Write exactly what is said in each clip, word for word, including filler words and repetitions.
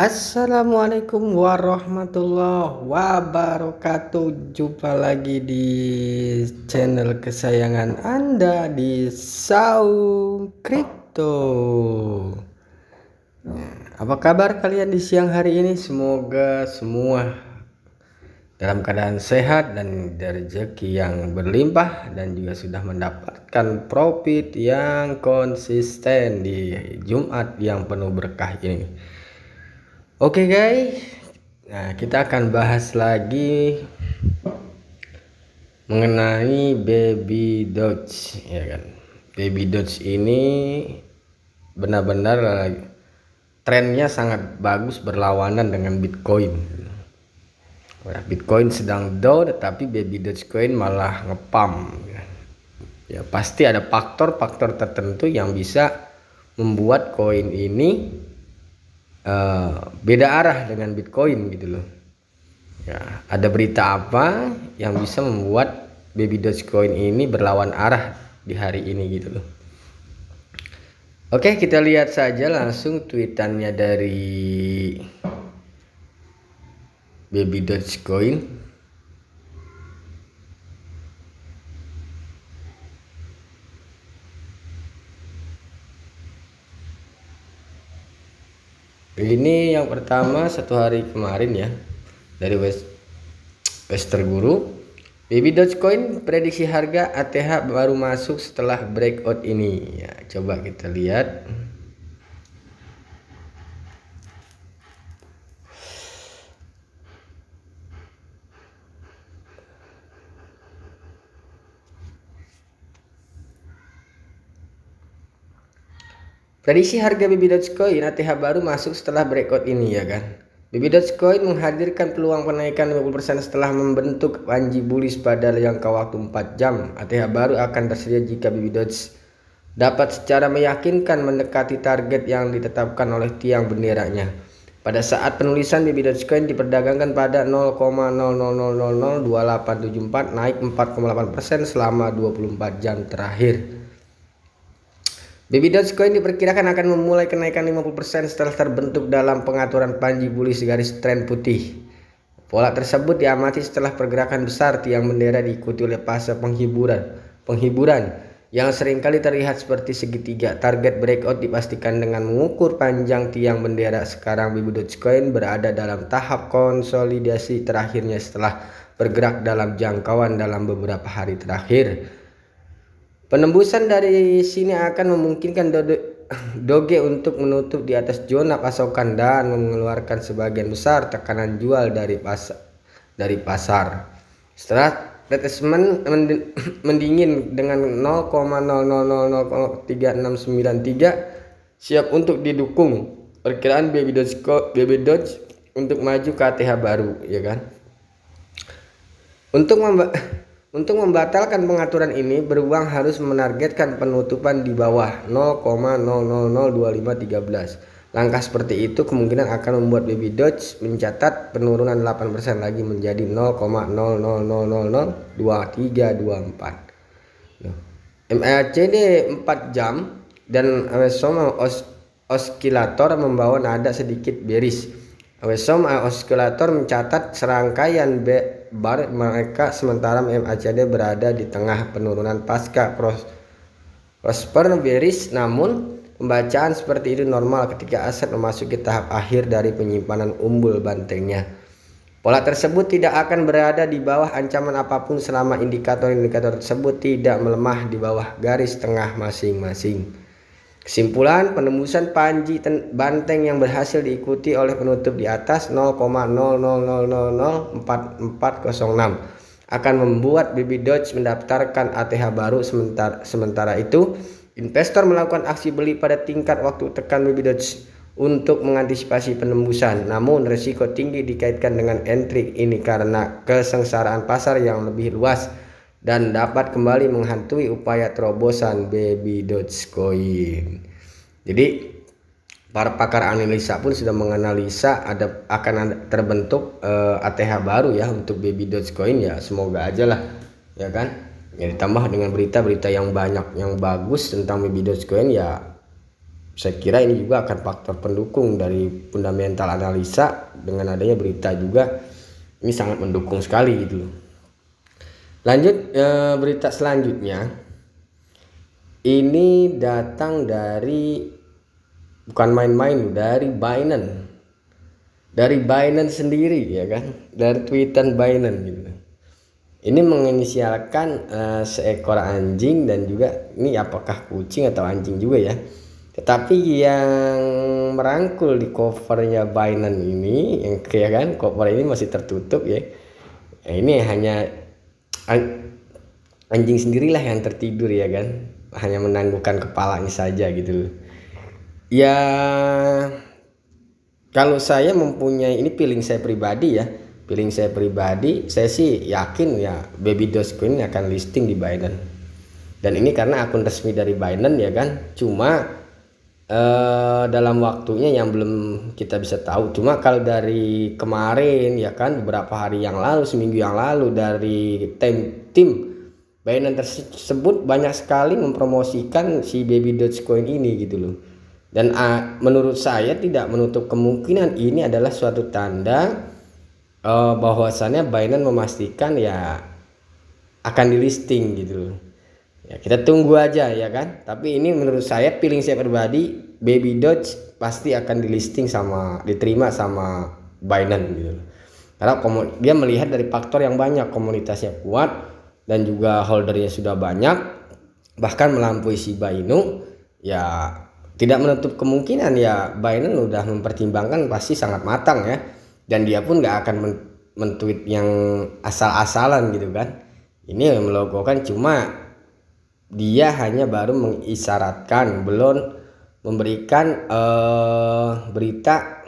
Assalamualaikum warahmatullahi wabarakatuh. Jumpa lagi di channel kesayangan Anda di Saung Crypto. Nah, apa kabar kalian di siang hari ini? Semoga semua dalam keadaan sehat dan rezeki yang berlimpah, dan juga sudah mendapatkan profit yang konsisten di Jumat yang penuh berkah ini. Oke okay guys, nah kita akan bahas lagi mengenai Baby Doge, ya kan? Baby Doge ini benar-benar trennya sangat bagus, berlawanan dengan Bitcoin. Bitcoin sedang down, tetapi Baby Doge Coin malah ngepump. Ya pasti ada faktor-faktor tertentu yang bisa membuat koin ini Uh, beda arah dengan Bitcoin gitu loh ya. Ada berita apa yang bisa membuat Baby Doge Coin ini berlawan arah di hari ini gitu loh. Oke, kita lihat saja langsung tweetannya dari Baby Doge Coin. Ini yang pertama satu hari kemarin ya, dari West Wester Guru. Baby Doge Coin prediksi harga A T H baru masuk setelah breakout ini ya. Coba kita lihat. Prediksi harga Baby Doge Coin A T H baru masuk setelah breakout ini ya kan. Baby Doge Coin menghadirkan peluang penaikan lima puluh persen setelah membentuk panji bullish pada jangka waktu empat jam. A T H baru akan tersedia jika Baby Doge dapat secara meyakinkan mendekati target yang ditetapkan oleh tiang benderanya. Pada saat penulisan, Baby Doge Coin diperdagangkan pada nol koma nol nol nol nol dua delapan tujuh empat, naik empat koma delapan persen selama dua puluh empat jam terakhir. Baby Doge Coin diperkirakan akan memulai kenaikan lima puluh persen setelah terbentuk dalam pengaturan panji bullish garis tren putih. Pola tersebut diamati setelah pergerakan besar tiang bendera diikuti oleh fase penghiburan. Penghiburan yang seringkali terlihat seperti segitiga. Target breakout dipastikan dengan mengukur panjang tiang bendera. Sekarang Baby Doge Coin berada dalam tahap konsolidasi terakhirnya setelah bergerak dalam jangkauan dalam beberapa hari terakhir. Penembusan dari sini akan memungkinkan Doge untuk menutup di atas zona pasokan dan mengeluarkan sebagian besar tekanan jual dari pasar. Dari pasar. Setelah retracement mendingin dengan nol koma nol nol nol nol tiga enam sembilan tiga siap untuk didukung perkiraan Baby Doge, Baby Doge untuk maju ke A T H baru, ya kan? Untuk memba Untuk membatalkan pengaturan ini, beruang harus menargetkan penutupan di bawah nol koma nol nol nol dua lima satu tiga. Langkah seperti itu kemungkinan akan membuat Baby Doge mencatat penurunan delapan persen lagi menjadi nol koma nol nol nol nol dua tiga dua empat. M A C D empat jam dan Awesome Oscillator membawa nada sedikit bearish. Awesome Oscillator mencatat serangkaian B bar mereka, sementara M A C D berada di tengah penurunan pasca cross prosper bearish. Namun pembacaan seperti itu normal ketika aset memasuki tahap akhir dari penyimpanan umbul bantengnya. Pola tersebut tidak akan berada di bawah ancaman apapun selama indikator-indikator tersebut tidak melemah di bawah garis tengah masing-masing. Kesimpulan, penembusan panji banteng yang berhasil diikuti oleh penutup di atas nol koma nol nol nol nol empat empat nol enam akan membuat Baby Doge mendaftarkan A T H baru. Sementara, sementara itu, investor melakukan aksi beli pada tingkat waktu tekan Baby Doge untuk mengantisipasi penembusan. Namun, risiko tinggi dikaitkan dengan entry ini karena kesengsaraan pasar yang lebih luas dan dapat kembali menghantui upaya terobosan Baby Doge Coin. Jadi para pakar analisa pun sudah menganalisa ada akan ada, terbentuk uh, A T H baru ya untuk Baby Doge Coin ya. Semoga aja lah ya kan. Ya ditambah dengan berita-berita yang banyak yang bagus tentang Baby Doge Coin ya. saya kira ini juga akan faktor pendukung dari fundamental analisa dengan adanya berita juga ini sangat mendukung sekali gitu. Lanjut eh, berita selanjutnya ini datang dari bukan main-main, dari Binance, dari Binance sendiri ya kan, dari tweetan Binance gitu. Ini menginisialkan uh, seekor anjing dan juga ini apakah kucing atau anjing juga ya. Tetapi yang merangkul di covernya Binance ini, yang ya kan cover ini masih tertutup ya. Nah, ini hanya an anjing sendirilah yang tertidur ya kan, hanya menanggukkan kepalanya saja gitu. Ya kalau saya mempunyai ini feeling saya pribadi ya. Feeling saya pribadi, saya sih yakin ya Baby Doge Coin akan listing di Binance. Dan ini karena akun resmi dari Binance ya kan. Cuma eh, dalam waktunya yang belum kita bisa tahu. Cuma kalau dari kemarin ya kan, beberapa hari yang lalu, seminggu yang lalu, dari tim tim Binance tersebut banyak sekali mempromosikan si Baby Doge Coin ini gitu loh. Dan ah, menurut saya tidak menutup kemungkinan ini adalah suatu tanda Uh, bahwasannya Binance memastikan ya akan dilisting gitu ya, kita tunggu aja ya kan. Tapi ini menurut saya feeling saya pribadi, Baby Doge pasti akan dilisting sama diterima sama Binance gitu, karena dia melihat dari faktor yang banyak, komunitasnya kuat dan juga holdernya sudah banyak bahkan melampaui Shiba Inu ya. Tidak menutup kemungkinan ya Binance udah mempertimbangkan, pasti sangat matang ya. Dan dia pun nggak akan men-tweet yang asal-asalan gitu kan. Ini yang melogokan, cuma dia hanya baru mengisyaratkan, belum memberikan uh, berita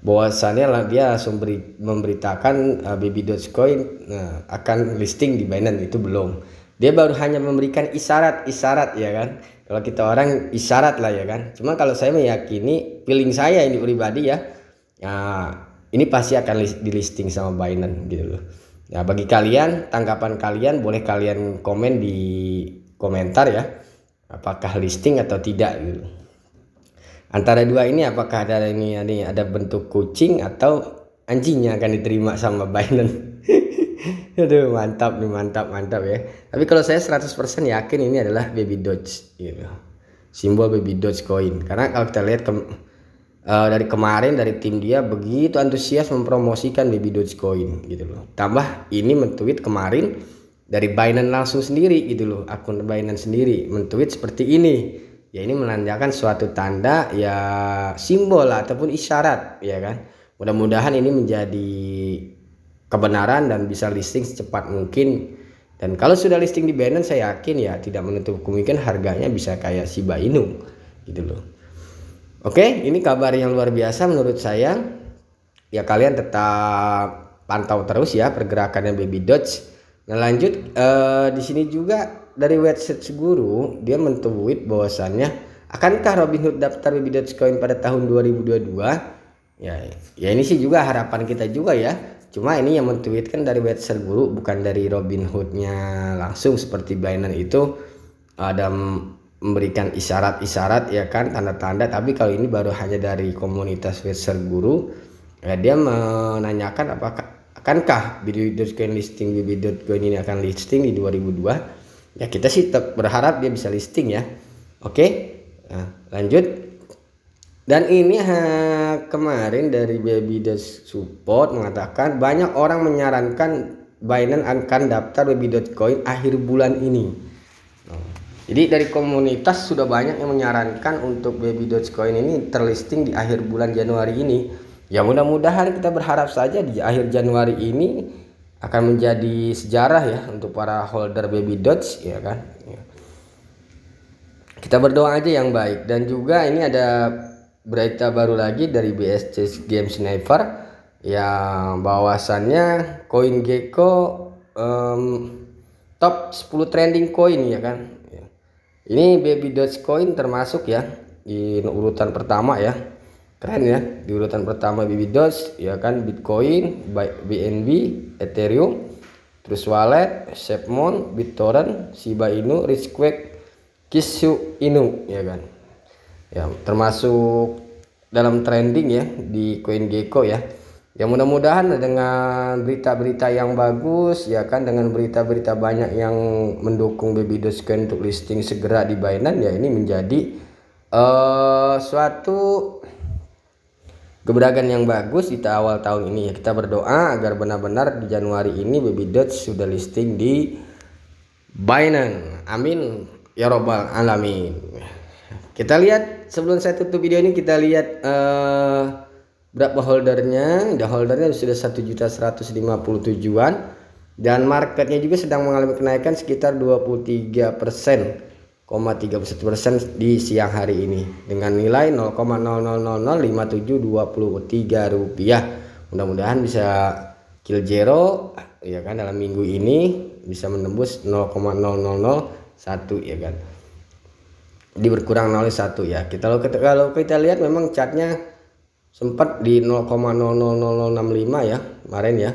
bahwasannya dia langsung beri, memberitakan uh, Baby Doge Coin uh, akan listing di Binance, itu belum. Dia baru hanya memberikan isyarat-isyarat ya kan. Kalau kita orang isyarat lah ya kan. Cuma kalau saya meyakini, feeling saya ini pribadi ya, nah, ini pasti akan dilisting sama Binance gitu loh. Nah, bagi kalian, tanggapan kalian boleh kalian komen di komentar ya. Apakah listing atau tidak gitu. Antara dua ini, apakah ada ini ada, ada bentuk kucing atau anjing yang akan diterima sama Binance. Aduh, mantap nih, mantap, mantap ya. Tapi kalau saya seratus persen yakin ini adalah Baby Doge gitu. Simbol Baby Doge Coin. Karena kalau kita lihat ke Uh, dari kemarin dari tim dia begitu antusias mempromosikan Baby Doge Coin gitu loh. Tambah ini mentweet kemarin dari Binance langsung sendiri gitu loh, akun Binance sendiri mentweet seperti ini. Ya ini menandakan suatu tanda ya, simbol ataupun isyarat ya kan. Mudah-mudahan ini menjadi kebenaran dan bisa listing secepat mungkin. Dan kalau sudah listing di Binance, saya yakin ya tidak menutup kemungkinan harganya bisa kayak Shiba Inu gitu loh. Oke, ini kabar yang luar biasa menurut saya. Ya kalian tetap pantau terus ya pergerakannya Baby Doge. Nah lanjut eh, di sini juga dari website Guru dia men-tweet bahwasannya akankah Robin Hood daftar Baby Doge Coin pada tahun dua ribu dua puluh dua? Ya, ya ini sih juga harapan kita juga ya. Cuma ini yang men-tweetkan dari website Guru, bukan dari Robin Hoodnya langsung seperti Binance itu ada memberikan isyarat-isyarat ya kan, tanda-tanda. Tapi kalau ini baru hanya dari komunitas Wetser Guru ya, dia menanyakan apakah akankah Baby Doge Coin listing, Baby Doge Coin ini akan listing di dua ribu dua. Ya kita sih tetap berharap dia bisa listing ya. Oke, nah, lanjut. Dan ini ha, kemarin dari Baby Doge Support mengatakan banyak orang menyarankan Binance akan daftar Baby Doge Coin akhir bulan ini. Nah, jadi dari komunitas sudah banyak yang menyarankan untuk Baby Doge Coin ini terlisting di akhir bulan Januari ini. Ya mudah-mudahan kita berharap saja di akhir Januari ini akan menjadi sejarah ya untuk para holder Baby Doge ya kan. Kita berdoa aja yang baik. Dan juga ini ada berita baru lagi dari B S C Games Sniper ya, bahwasannya Coin Gecko um, top sepuluh trending coin ya kan. Ini Baby Doge Coin termasuk ya di urutan pertama ya, keren ya, di urutan pertama Baby Doge ya kan, Bitcoin, B N B, Ethereum, terus Wallet, Shepmon, BitTorrent, Shiba Inu, Riskquake, Kishu Inu ya kan. ya, termasuk dalam trending ya di Coin Gecko ya. Ya mudah-mudahan dengan berita-berita yang bagus ya kan, dengan berita-berita banyak yang mendukung Baby Doge Coin untuk listing segera di Binance ya, ini menjadi uh, suatu gebrakan yang bagus di awal tahun ini ya. Kita berdoa agar benar-benar di Januari ini Baby Doge sudah listing di Binance. Amin ya robbal alamin. Kita lihat, sebelum saya tutup video ini kita lihat uh, berapa holdernya. Udah holdernya sudah satu juta seratus lima puluh tujuh ribuan dan marketnya juga sedang mengalami kenaikan sekitar dua puluh tiga persen koma tiga satu persen di siang hari ini dengan nilai nol koma nol nol nol nol lima tujuh dua tiga rupiah. Mudah-mudahan bisa kill zero ya kan, dalam minggu ini bisa menembus nol koma nol nol nol satu ya kan, di berkurang nol satu ya. Kita kalau kita lihat memang chartnya sempat di nol koma nol nol nol nol enam lima ya kemarin ya,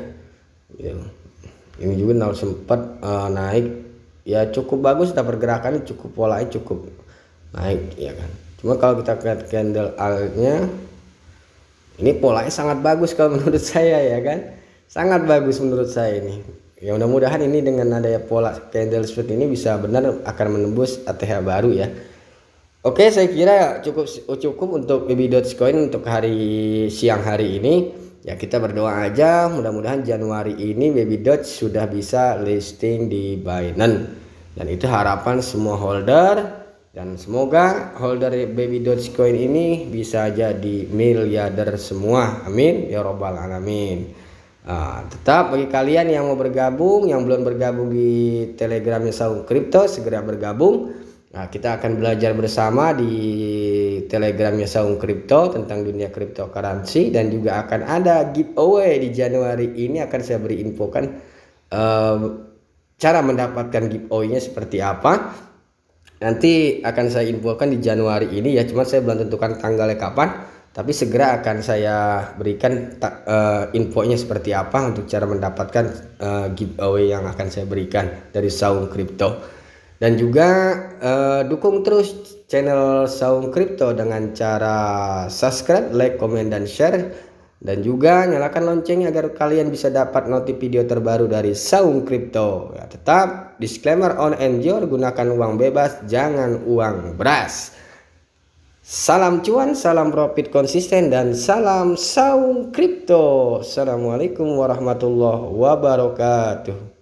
ini juga nol sempat uh, naik ya, cukup bagus, dan pergerakannya cukup, polanya cukup naik ya kan. Cuma kalau kita lihat candle altnya, ini polanya sangat bagus kalau menurut saya ya kan, sangat bagus menurut saya ini ya. Mudah-mudahan ini dengan adanya pola candle split ini bisa benar akan menembus A T H baru ya. Oke, saya kira cukup cukup untuk Baby Doge Coin untuk hari siang hari ini. Ya kita berdoa aja mudah-mudahan Januari ini Baby Doge sudah bisa listing di Binance. Dan itu harapan semua holder, dan semoga holder Baby Doge Coin ini bisa jadi miliarder semua. Amin ya robbal alamin. Nah, tetap bagi kalian yang mau bergabung, yang belum bergabung di Telegramnya Saung Crypto, segera bergabung. Nah, kita akan belajar bersama di Telegramnya Saung Crypto tentang dunia cryptocurrency, dan juga akan ada giveaway di Januari ini. Akan saya beri infokan uh, cara mendapatkan giveaway-nya seperti apa. Nanti akan saya infokan di Januari ini ya, cuma saya belum tentukan tanggalnya kapan, tapi segera akan saya berikan uh, infonya seperti apa untuk cara mendapatkan uh, giveaway yang akan saya berikan dari Saung Crypto. Dan juga eh, dukung terus channel Saung Crypto dengan cara subscribe, like, komen, dan share. Dan juga nyalakan loncengnya agar kalian bisa dapat notif video terbaru dari Saung Crypto ya. Tetap disclaimer on and your, gunakan uang bebas, jangan uang beras. Salam cuan, salam profit konsisten, dan salam Saung Crypto. Assalamualaikum warahmatullahi wabarakatuh.